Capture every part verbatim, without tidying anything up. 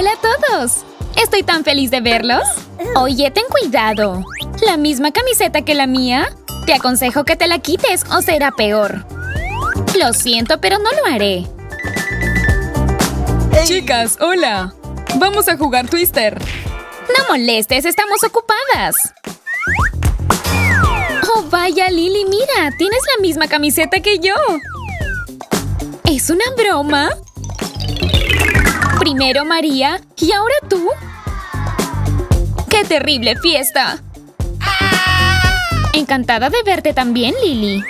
¡Hola a todos! ¡Estoy tan feliz de verlos! Oye, ten cuidado. ¿La misma camiseta que la mía? Te aconsejo que te la quites o será peor. Lo siento, pero no lo haré. Hey. Chicas, hola. Vamos a jugar Twister. No molestes, estamos ocupadas. Oh, vaya, Lily, mira. Tienes la misma camiseta que yo. ¿Es una broma? Primero María y ahora tú. ¡Qué terrible fiesta! Encantada de verte también, Lily.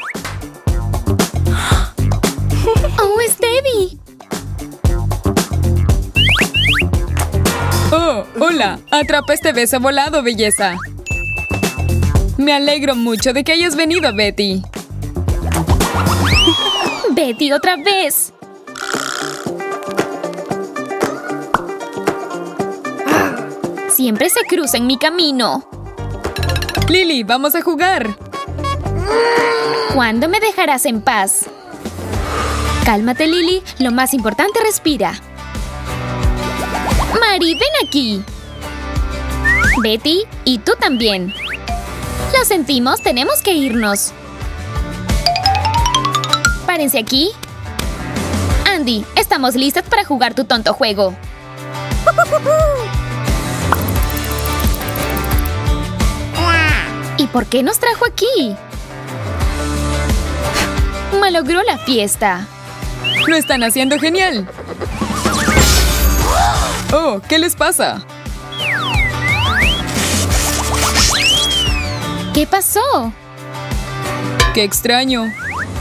¡Oh, es Debbie! ¡Oh, hola! Atrapa este beso volado, belleza. Me alegro mucho de que hayas venido, Betty. ¡Betty, otra vez! Siempre se cruza en mi camino. Lily, vamos a jugar. ¿Cuándo me dejarás en paz? Cálmate, Lily. Lo más importante, respira. Mari, ven aquí. Betty, y tú también. Lo sentimos, tenemos que irnos. Párense aquí. Andy, estamos listas para jugar tu tonto juego. ¿Y por qué nos trajo aquí? Malogró la fiesta. ¡Lo están haciendo genial! ¡Oh! ¿Qué les pasa? ¿Qué pasó? ¡Qué extraño!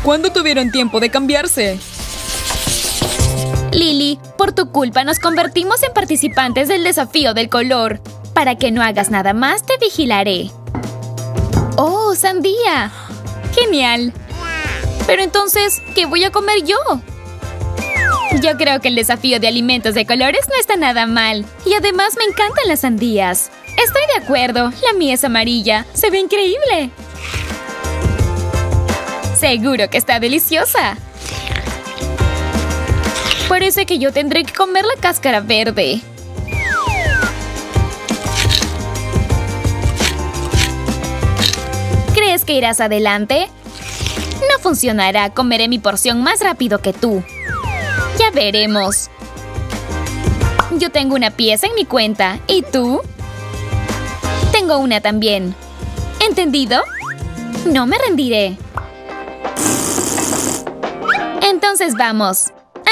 ¿Cuándo tuvieron tiempo de cambiarse? Lily, por tu culpa nos convertimos en participantes del desafío del color. Para que no hagas nada más, te vigilaré. ¡Oh, sandía! ¡Genial! Pero entonces, ¿qué voy a comer yo? Yo creo que el desafío de alimentos de colores no está nada mal. Y además me encantan las sandías. Estoy de acuerdo. La mía es amarilla. ¡Se ve increíble! Seguro que está deliciosa. Parece que yo tendré que comer la cáscara verde. ¿Crees que irás adelante? No funcionará. Comeré mi porción más rápido que tú. Ya veremos. Yo tengo una pieza en mi cuenta. ¿Y tú? Tengo una también. ¿Entendido? No me rendiré. Entonces vamos.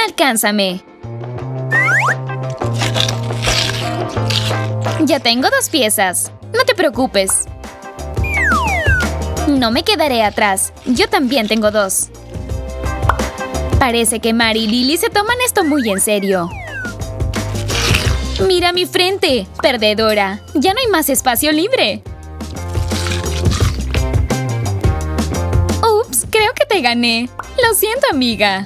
Alcánzame. Ya tengo dos piezas. No te preocupes. No me quedaré atrás. Yo también tengo dos. Parece que Mari y Lily se toman esto muy en serio. ¡Mira mi frente! ¡Perdedora! ¡Ya no hay más espacio libre! ¡Ups! Creo que te gané. Lo siento, amiga.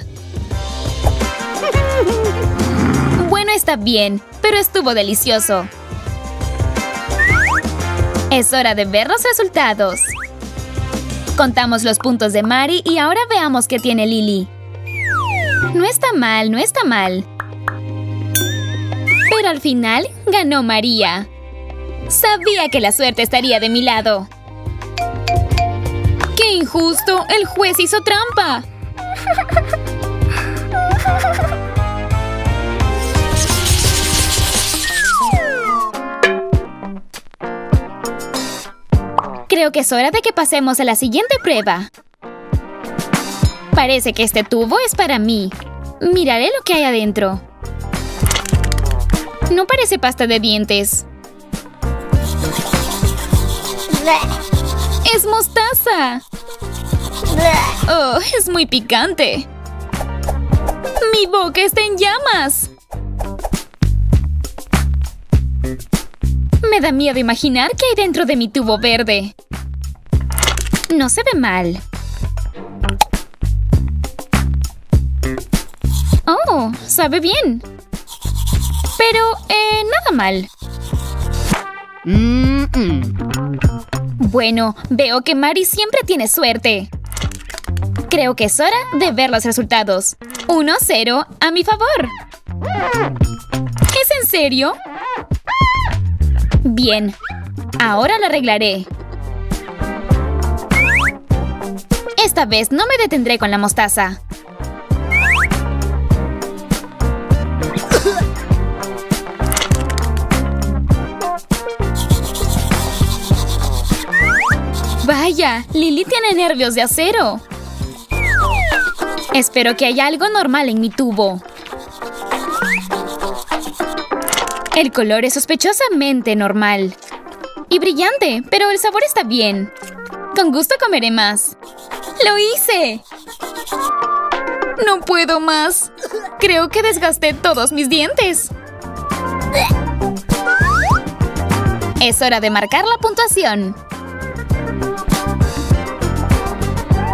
Bueno, está bien, pero estuvo delicioso. Es hora de ver los resultados. Contamos los puntos de Mari y ahora veamos qué tiene Lily. No está mal, no está mal. Pero al final, ganó María. Sabía que la suerte estaría de mi lado. ¡Qué injusto! ¡El juez hizo trampa! Creo que es hora de que pasemos a la siguiente prueba. Parece que este tubo es para mí. Miraré lo que hay adentro. No parece pasta de dientes. ¡Es mostaza! ¡Oh, es muy picante! ¡Mi boca está en llamas! Me da miedo imaginar qué hay dentro de mi tubo verde. No se ve mal. Oh, sabe bien. Pero, eh, nada mal. Mm -mm. Bueno, veo que Mari siempre tiene suerte. Creo que es hora de ver los resultados. uno cero a mi favor. ¿Es en serio? Bien, ahora la arreglaré. Esta vez no me detendré con la mostaza. Vaya, Lily tiene nervios de acero. Espero que haya algo normal en mi tubo. El color es sospechosamente normal. Y brillante, pero el sabor está bien. Con gusto comeré más. ¡Lo hice! ¡No puedo más! Creo que desgasté todos mis dientes. Es hora de marcar la puntuación.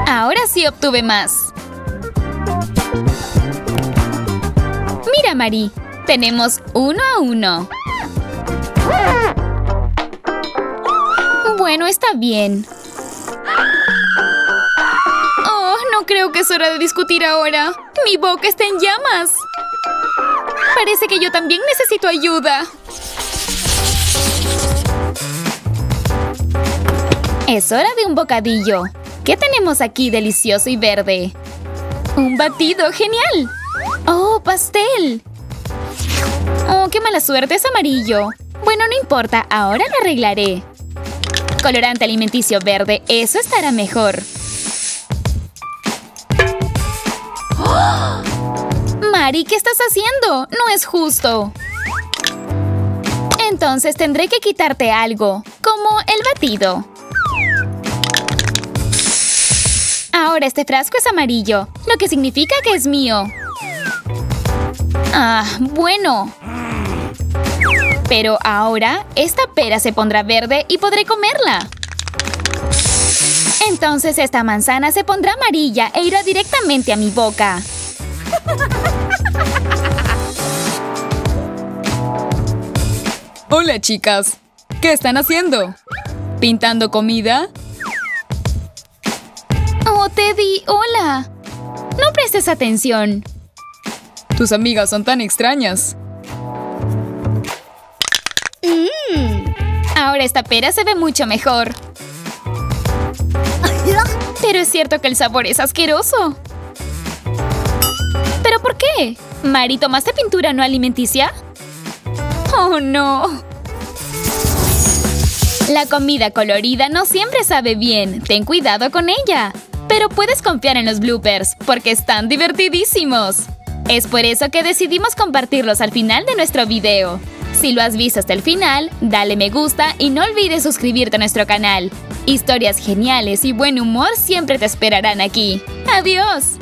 Ahora sí obtuve más. Mira, Marie, tenemos uno a uno. Bueno, está bien. Oh, no creo que es hora de discutir ahora. Mi boca está en llamas. Parece que yo también necesito ayuda. Es hora de un bocadillo. ¿Qué tenemos aquí delicioso y verde? ¡Un batido! ¡Genial! ¡Oh, pastel! ¡Oh, qué mala suerte! Es amarillo. Bueno, no importa. Ahora lo arreglaré. Colorante alimenticio verde. Eso estará mejor. ¡Oh! Mari, ¿qué estás haciendo? No es justo. Entonces tendré que quitarte algo, como el batido. Ahora este frasco es amarillo, lo que significa que es mío. Ah, bueno. Pero ahora esta pera se pondrá verde y podré comerla. Entonces esta manzana se pondrá amarilla e irá directamente a mi boca. Hola, chicas. ¿Qué están haciendo? ¿Pintando comida? Oh, Teddy, hola. No prestes atención. Tus amigas son tan extrañas. Mm. Ahora esta pera se ve mucho mejor. Pero es cierto que el sabor es asqueroso. ¿Pero por qué? Mari, ¿tomaste pintura no alimenticia? Oh, no. La comida colorida no siempre sabe bien. Ten cuidado con ella. Pero puedes confiar en los bloopers, porque están divertidísimos. Es por eso que decidimos compartirlos al final de nuestro video. Si lo has visto hasta el final, dale me gusta y no olvides suscribirte a nuestro canal. Historias geniales y buen humor siempre te esperarán aquí. ¡Adiós!